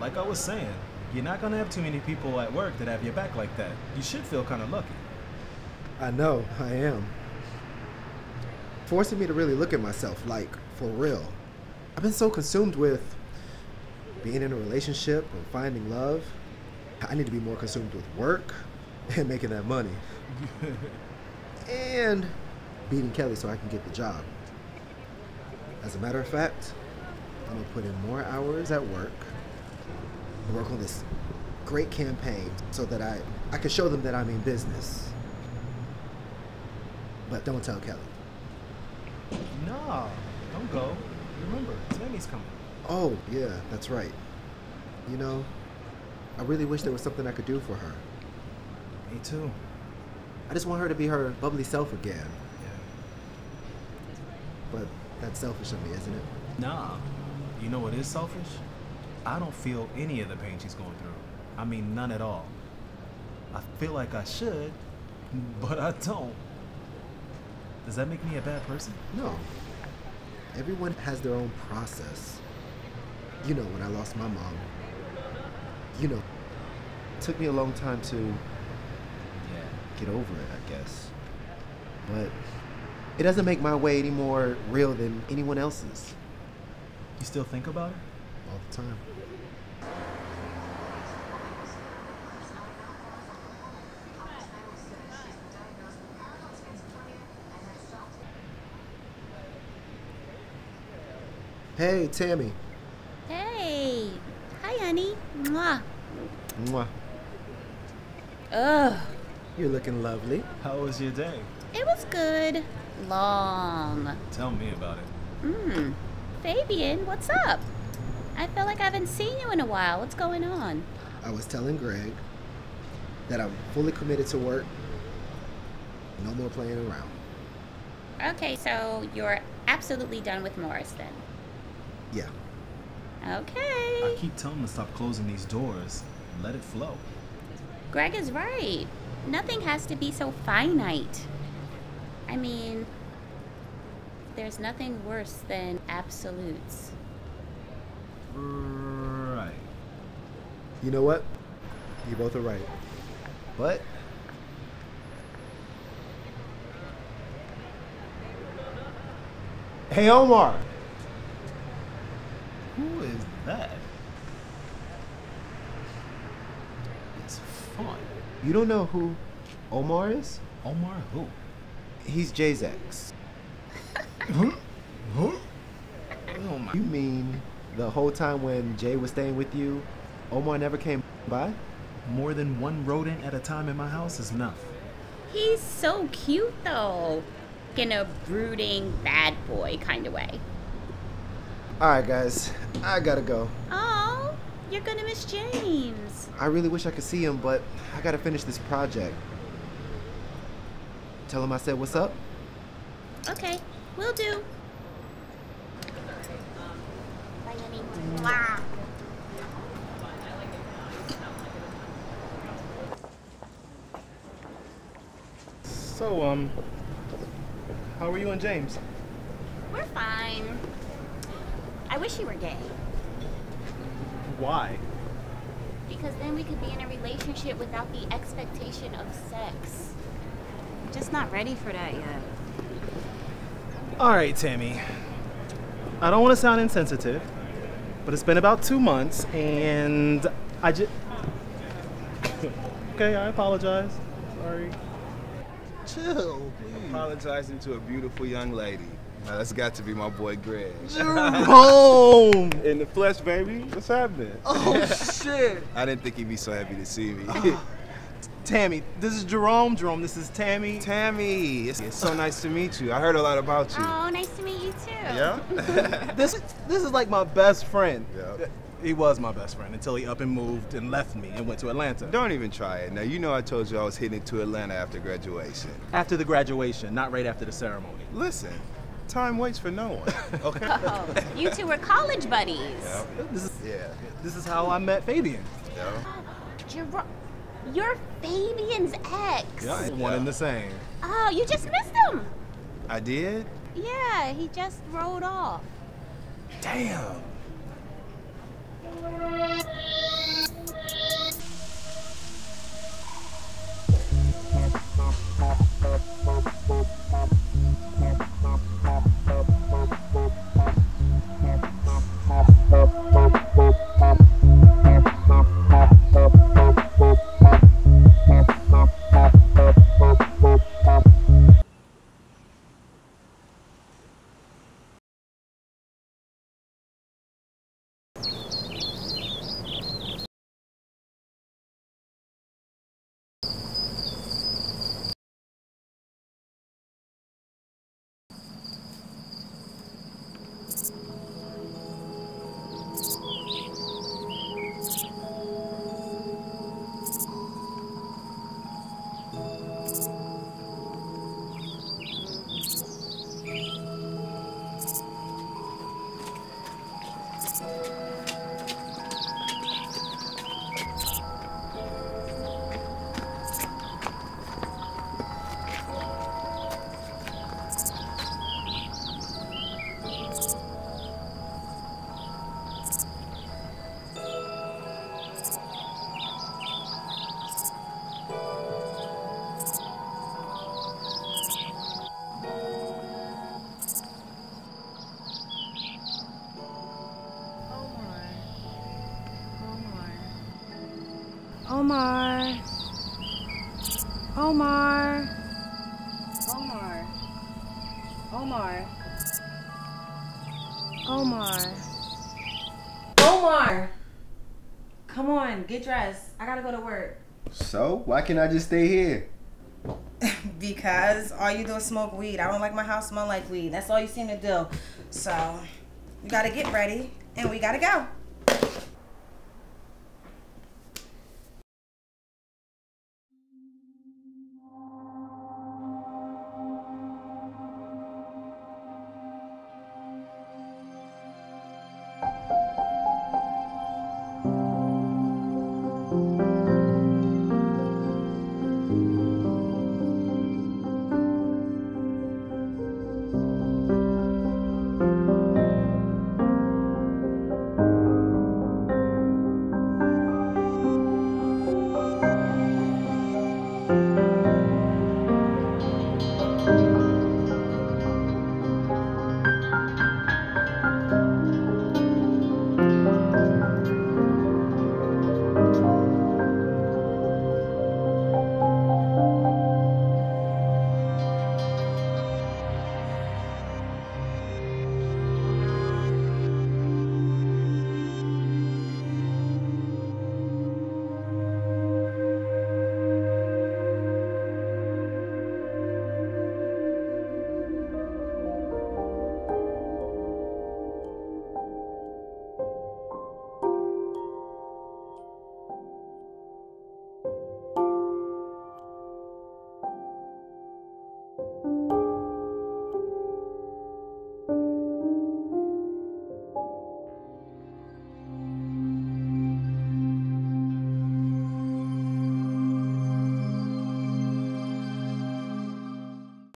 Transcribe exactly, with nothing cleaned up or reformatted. Like I was saying, you're not gonna have too many people at work that have your back like that. You should feel kind of lucky. I know, I am. Forcing me to really look at myself, like, for real. I've been so consumed with being in a relationship and finding love. I need to be more consumed with work and making that money. And beating Kelly so I can get the job. As a matter of fact, I'm gonna put in more hours at work, work on this great campaign so that I, I can show them that I'm in business. But don't tell Kelly. Nah, don't go. Remember, Tammy's coming. Oh, yeah, that's right. You know, I really wish there was something I could do for her. Me too. I just want her to be her bubbly self again. Yeah. But that's selfish of me, isn't it? Nah. You know what is selfish? I don't feel any of the pain she's going through. I mean, none at all. I feel like I should, but I don't. Does that make me a bad person? No. Everyone has their own process. You know, when I lost my mom, you know, it took me a long time to yeah, get over it, I guess. But it doesn't make my way any more real than anyone else's. You still think about it? All the time. Hey, Tammy. Hey. Hi, honey. Mwah. Mwah. Ugh. You're looking lovely. How was your day? It was good. Long. Tell me about it. Mm. Faybien, what's up? I feel like I haven't seen you in a while. What's going on? I was telling Greg that I'm fully committed to work. No more playing around. Okay, so you're absolutely done with Morris then? Yeah. Okay. I keep telling him to stop closing these doors and let it flow. Greg is right. Nothing has to be so finite. I mean, there's nothing worse than absolutes. Right. You know what? You both are right. But hey, Omar. Who is that? It's fun. You don't know who Omar is? Omar who? He's Jay's ex. Huh? Huh? Oh my. You mean the whole time when Jay was staying with you, Omar never came by? More than one rodent at a time in my house is enough. He's so cute though. In a brooding bad boy kind of way. Alright guys, I gotta go. Oh, you're gonna miss James. I really wish I could see him, but I gotta finish this project. Tell him I said what's up. Okay, will do. Wow. So, um, how are you and James? We're fine. I wish you were gay. Why? Because then we could be in a relationship without the expectation of sex. I'm just not ready for that yet. All right, Tammy. I don't want to sound insensitive, but it's been about two months, and I just... Okay, I apologize. Sorry. Chill. Mm. Apologizing to a beautiful young lady. Now, that's got to be my boy Greg. Jerome! In the flesh, baby. What's happening? Oh, shit. I didn't think he'd be so happy to see me. Oh. Tammy, this is Jerome. Jerome, this is Tammy. Tammy, it's, it's so nice to meet you. I heard a lot about you. Oh, nice to meet you too. Yeah. this this is like my best friend. Yeah. He was my best friend until he up and moved and left me and went to Atlanta. Don't even try it. Now you know I told you I was heading to Atlanta after graduation. After the graduation, not right after the ceremony. Listen, time waits for no one. Okay. Oh, you two were college buddies. Yeah. This is yeah. This is how I met Faybien. Yeah. Jerome. You're Fabian's ex. Yeah, one and the same. Oh, you just missed him. I did? Yeah, he just rode off. Damn. Omar, Omar, Omar, Omar, Omar, Omar, come on, get dressed. I gotta go to work. So, why can't I just stay here? Because all you do is smoke weed. I don't like my house smell like weed. That's all you seem to do. So, you gotta get ready and we gotta go.